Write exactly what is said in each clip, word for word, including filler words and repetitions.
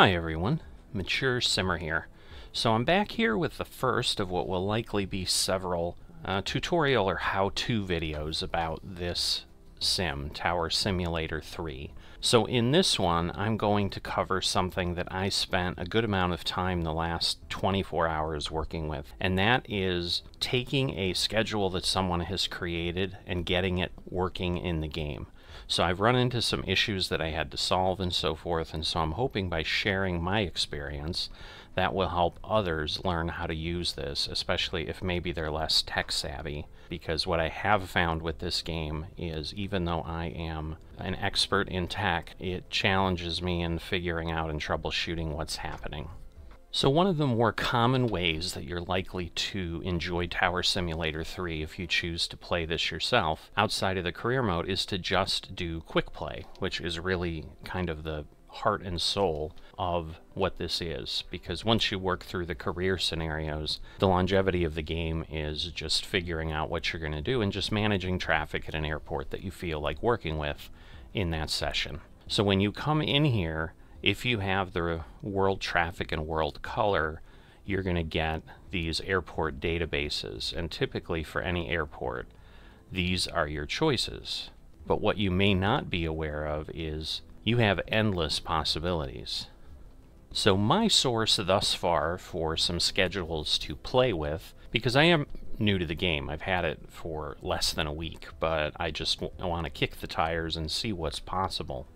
Hi everyone, Mature Simmer here. So I'm back here with the first of what will likely be several uh, tutorial or how-to videos about this sim, Tower Simulator three. So in this one I'm going to cover something that I spent a good amount of time the last twenty-four hours working with, and that is taking a schedule that someone has created and getting it working in the game. So I've run into some issues that I had to solve and so forth, and so I'm hoping by sharing my experience that will help others learn how to use this, especially if maybe they're less tech savvy. Because what I have found with this game is, even though I am an expert in tech, it challenges me in figuring out and troubleshooting what's happening. So one of the more common ways that you're likely to enjoy Tower Simulator three if you choose to play this yourself, outside of the career mode, is to just do quick play, which is really kind of the heart and soul of what this is. Because once you work through the career scenarios, the longevity of the game is just figuring out what you're going to do and just managing traffic at an airport that you feel like working with in that session. So when you come in here, if you have the world traffic and world color, you're going to get these airport databases, and typically for any airport these are your choices. But what you may not be aware of is you have endless possibilities. So my source thus far for some schedules to play with, because I am new to the game, I've had it for less than a week, but I just want to kick the tires and see what's possible.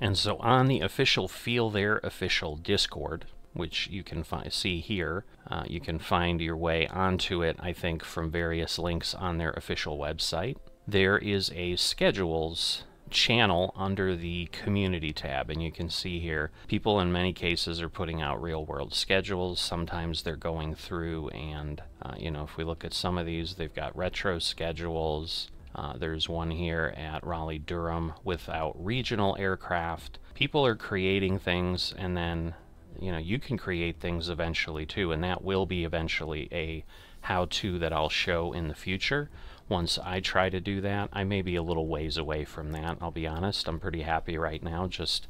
And so on the official FeelThere official Discord, which you can fi see here, uh, you can find your way onto it, I think, from various links on their official website. There is a schedules channel under the community tab, and you can see here people in many cases are putting out real world schedules. Sometimes they're going through and, uh, you know, if we look at some of these, they've got retro schedules. Uh, there's one here at Raleigh-Durham without regional aircraft. People are creating things, and then, you know, you can create things eventually too, and that will be eventually a how-to that I'll show in the future. Once I try to do that, I may be a little ways away from that, I'll be honest. I'm pretty happy right now just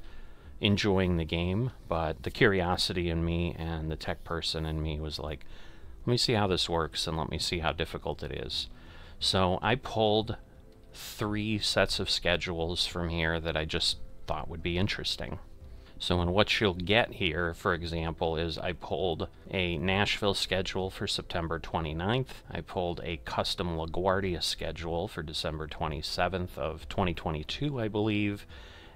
enjoying the game, but the curiosity in me and the tech person in me was like, let me see how this works and let me see how difficult it is. So I pulled three sets of schedules from here that I just thought would be interesting. So in what you'll get here, for example, is I pulled a Nashville schedule for September twenty-ninth. I pulled a custom LaGuardia schedule for December twenty-seventh of twenty twenty-two, I believe.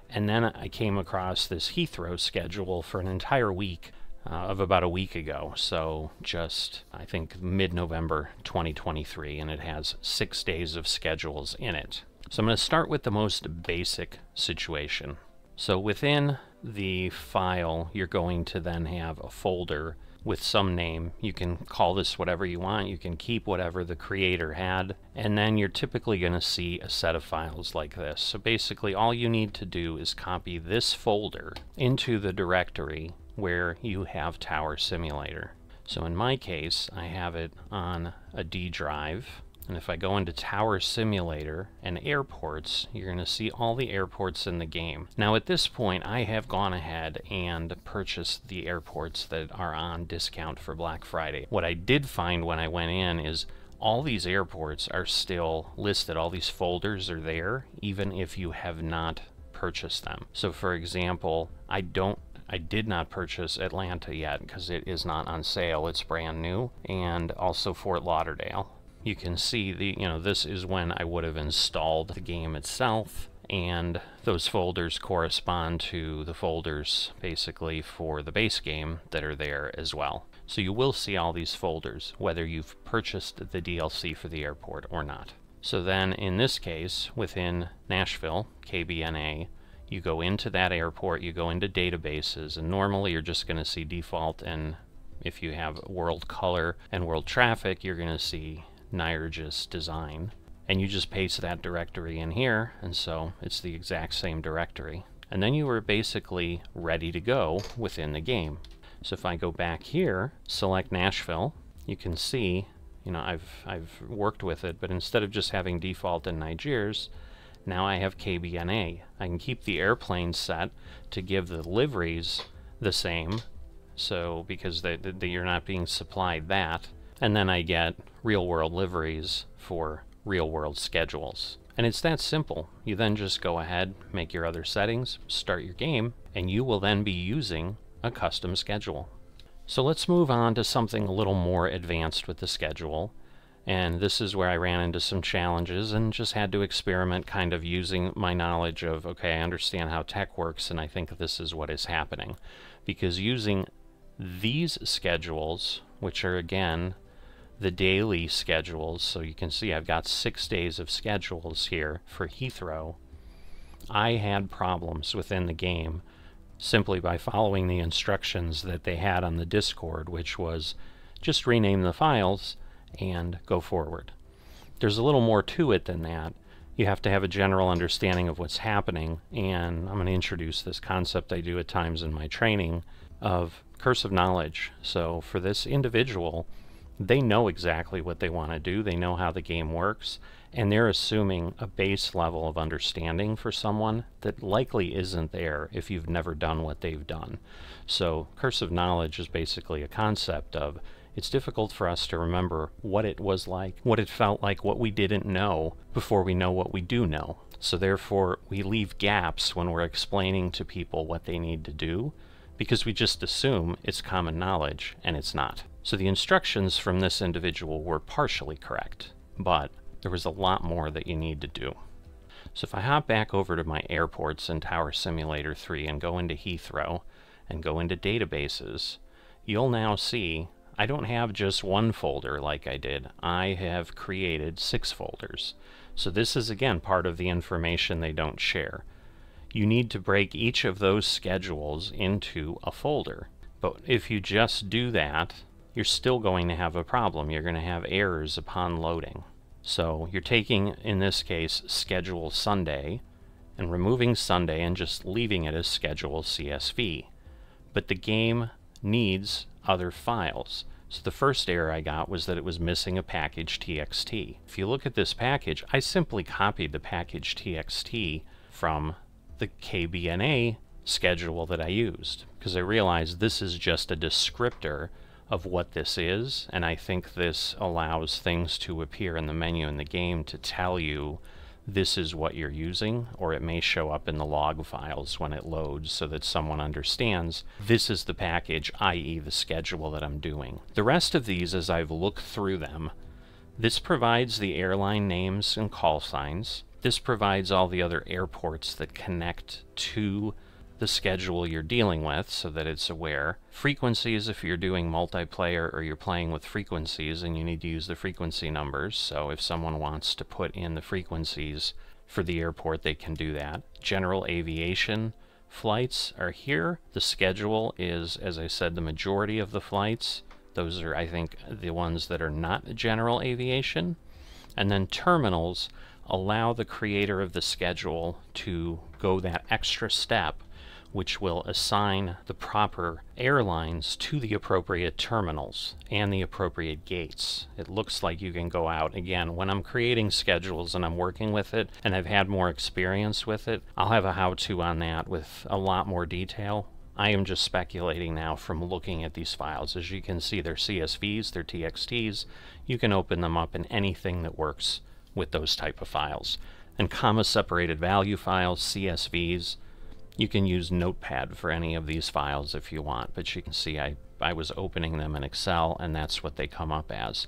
And then I came across this Heathrow schedule for an entire week uh, of about a week ago. So just, I think, mid-November twenty twenty-three, and it has six days of schedules in it. So I'm going to start with the most basic situation. So within the file, you're going to then have a folder with some name. You can call this whatever you want, you can keep whatever the creator had, and then you're typically going to see a set of files like this. So basically all you need to do is copy this folder into the directory where you have Tower Simulator. So in my case, I have it on a D drive. And if I go into Tower Simulator and airports, you're going to see all the airports in the game. Now at this point, I have gone ahead and purchased the airports that are on discount for Black Friday. What I did find when I went in is all these airports are still listed. All these folders are there, even if you have not purchased them. So for example, I don't I did not purchase Atlanta yet because it is not on sale. It's brand new, and also Fort Lauderdale. You can see the, you know, this is when I would have installed the game itself, and those folders correspond to the folders basically for the base game that are there as well. So you will see all these folders whether you've purchased the D L C for the airport or not. So then in this case, within Nashville, K B N A, you go into that airport, you go into databases, and normally you're just going to see default, and if you have world color and world traffic, you're going to see NIGERUS design, and you just paste that directory in here, and so it's the exact same directory, and then you are basically ready to go within the game. So if I go back here, select Nashville, you can see, you know, I've I've worked with it, but instead of just having default and NIGERUS, now I have K B N A. I can keep the airplane set to give the liveries the same, so because they, they, you're not being supplied that. And then I get real-world liveries for real-world schedules. And it's that simple. You then just go ahead, make your other settings, start your game, and you will then be using a custom schedule. So let's move on to something a little more advanced with the schedule. And this is where I ran into some challenges and just had to experiment, kind of using my knowledge of, okay, I understand how tech works, and I think this is what is happening. Because using these schedules, which are again the daily schedules, so you can see I've got six days of schedules here for Heathrow, I had problems within the game simply by following the instructions that they had on the Discord, which was just rename the files and go forward. There's a little more to it than that. You have to have a general understanding of what's happening, and I'm going to introduce this concept I do at times in my training of cursive knowledge. So for this individual, they know exactly what they want to do, they know how the game works, and they're assuming a base level of understanding for someone that likely isn't there if you've never done what they've done. So cursive knowledge is basically a concept of, it's difficult for us to remember what it was like, what it felt like, what we didn't know before we know what we do know. So therefore, we leave gaps when we're explaining to people what they need to do, because we just assume it's common knowledge, and it's not. So the instructions from this individual were partially correct, but there was a lot more that you need to do. So if I hop back over to my airports in Tower Simulator three and go into Heathrow and go into databases, you'll now see I don't have just one folder like I did. I have created six folders. So this is again part of the information they don't share. You need to break each of those schedules into a folder. But if you just do that, you're still going to have a problem. You're going to have errors upon loading. So you're taking, in this case, Schedule Sunday and removing Sunday and just leaving it as Schedule C S V. But the game needs other files. So the first error I got was that it was missing a package T X T. If you look at this package, I simply copied the package T X T from the K B N A schedule that I used, because I realized this is just a descriptor of what this is, and I think this allows things to appear in the menu in the game to tell you this is what you're using, or it may show up in the log files when it loads so that someone understands this is the package, i e the schedule that I'm doing. The rest of these, as I've looked through them, this provides the airline names and call signs. This provides all the other airports that connect to the schedule you're dealing with so that it's aware. Frequencies, if you're doing multiplayer or you're playing with frequencies and you need to use the frequency numbers, so if someone wants to put in the frequencies for the airport, they can do that. General aviation flights are here. The schedule is, as I said, the majority of the flights. Those are, I think, the ones that are not general aviation. And then terminals allow the creator of the schedule to go that extra step, which will assign the proper airlines to the appropriate terminals and the appropriate gates. It looks like you can go out. Again, when I'm creating schedules and I'm working with it and I've had more experience with it, I'll have a how-to on that with a lot more detail. I am just speculating now from looking at these files. As you can see, they're C S Vs, they're T X Ts. You can open them up in anything that works with those type of files. And comma-separated value files, C S Vs, you can use Notepad for any of these files if you want, but you can see I, I was opening them in Excel, and that's what they come up as.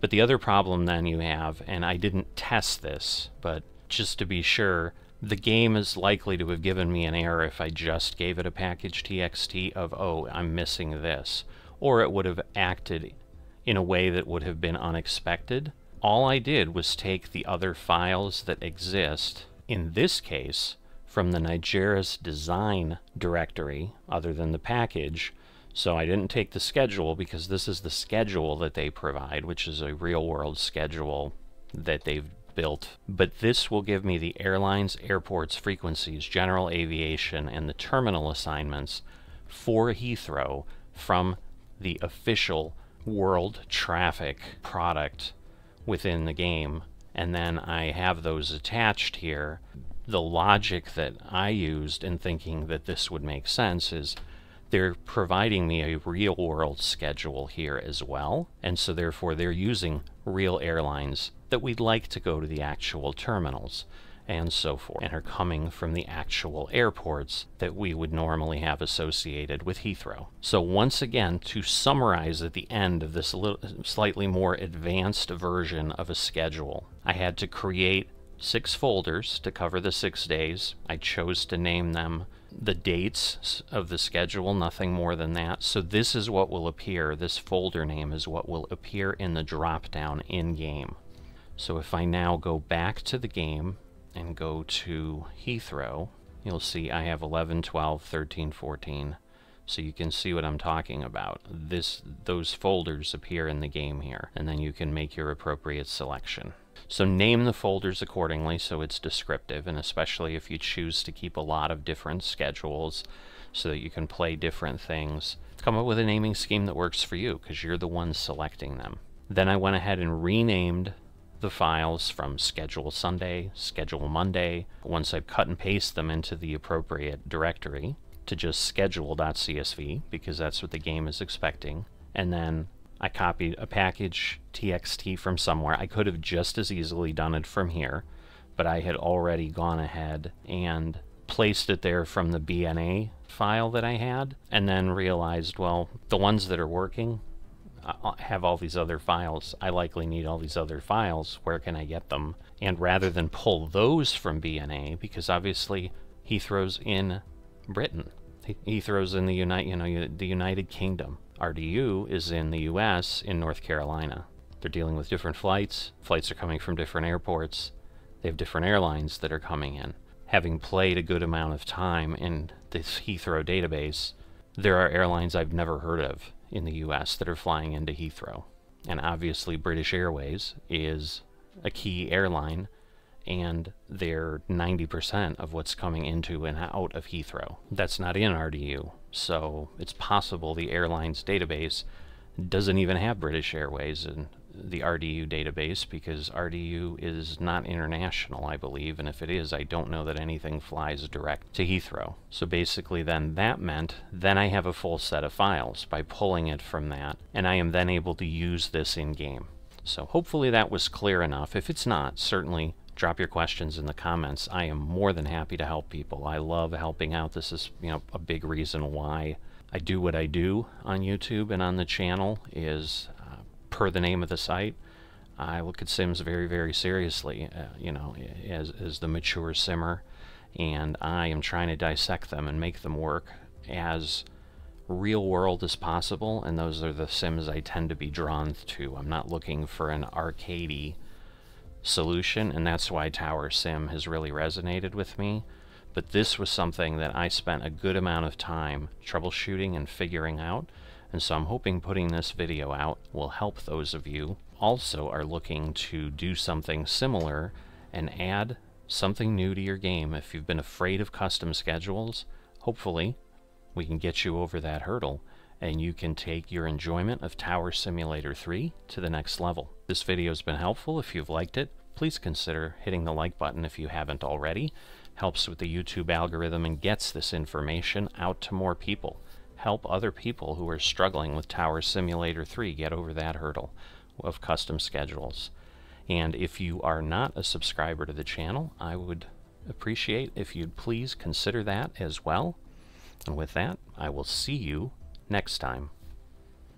But the other problem then you have, and I didn't test this, but just to be sure, the game is likely to have given me an error if I just gave it a package T X T of, oh, I'm missing this. Or it would have acted in a way that would have been unexpected. All I did was take the other files that exist, in this case, from the NIGERUS design directory other than the package. So I didn't take the schedule because this is the schedule that they provide, which is a real-world schedule that they've built. But this will give me the airlines, airports, frequencies, general aviation, and the terminal assignments for Heathrow from the official world traffic product within the game. And then I have those attached here. The logic that I used in thinking that this would make sense is they're providing me a real world schedule here as well, and so therefore they're using real airlines that we'd like to go to the actual terminals and so forth, and are coming from the actual airports that we would normally have associated with Heathrow. So once again, to summarize at the end of this little, slightly more advanced version of a schedule, I had to create six folders to cover the six days. I chose to name them the dates of the schedule, nothing more than that. So this is what will appear, this folder name is what will appear in the drop-down in-game. So if I now go back to the game and go to Heathrow, you'll see I have eleven, twelve, thirteen, fourteen. So you can see what I'm talking about. This, those folders appear in the game here, and then you can make your appropriate selection. So name the folders accordingly so it's descriptive, and especially if you choose to keep a lot of different schedules so that you can play different things, come up with a naming scheme that works for you because you're the one selecting them. Then I went ahead and renamed the files from Schedule Sunday, Schedule Monday, once I've cut and pasted them into the appropriate directory, to just schedule dot C S V because that's what the game is expecting. And then I copied a package T X T from somewhere. I could have just as easily done it from here, but I had already gone ahead and placed it there from the B N A file that I had, and then realized, well, the ones that are working have all these other files. I likely need all these other files. Where can I get them? And rather than pull those from B N A, because obviously Heathrow's in Britain, Heathrow's in the United, you know, the United Kingdom. R D U is in the U S, in North Carolina. They're dealing with different flights. Flights are coming from different airports. They have different airlines that are coming in. Having played a good amount of time in this Heathrow database, there are airlines I've never heard of in the U S that are flying into Heathrow. And obviously British Airways is a key airline, and they're ninety percent of what's coming into and out of Heathrow. That's not in R D U. So it's possible the airline's database doesn't even have British Airways in the R D U database, because R D U is not international, I believe, and if it is, I don't know that anything flies direct to Heathrow. So basically then that meant then I have a full set of files by pulling it from that, and I am then able to use this in-game. So hopefully that was clear enough. If it's not, certainly drop your questions in the comments. I am more than happy to help people. I love helping out. This is, you know, a big reason why I do what I do on YouTube and on the channel is, uh, per the name of the site, I look at Sims very, very seriously, uh, you know, as, as the mature Simmer, and I am trying to dissect them and make them work as real world as possible, and those are the Sims I tend to be drawn to. I'm not looking for an arcadey solution, and that's why Tower Sim has really resonated with me. But this was something that I spent a good amount of time troubleshooting and figuring out, and so I'm hoping putting this video out will help those of you also are looking to do something similar and add something new to your game. If you've been afraid of custom schedules, hopefully we can get you over that hurdle and you can take your enjoyment of Tower Simulator three to the next level. This video has been helpful. If you've liked it, please consider hitting the like button if you haven't already. Helps with the YouTube algorithm and gets this information out to more people. Help other people who are struggling with Tower Simulator three get over that hurdle of custom schedules. And if you are not a subscriber to the channel, I would appreciate if you'd please consider that as well. And with that, I will see you next time.